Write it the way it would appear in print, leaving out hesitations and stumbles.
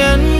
Devian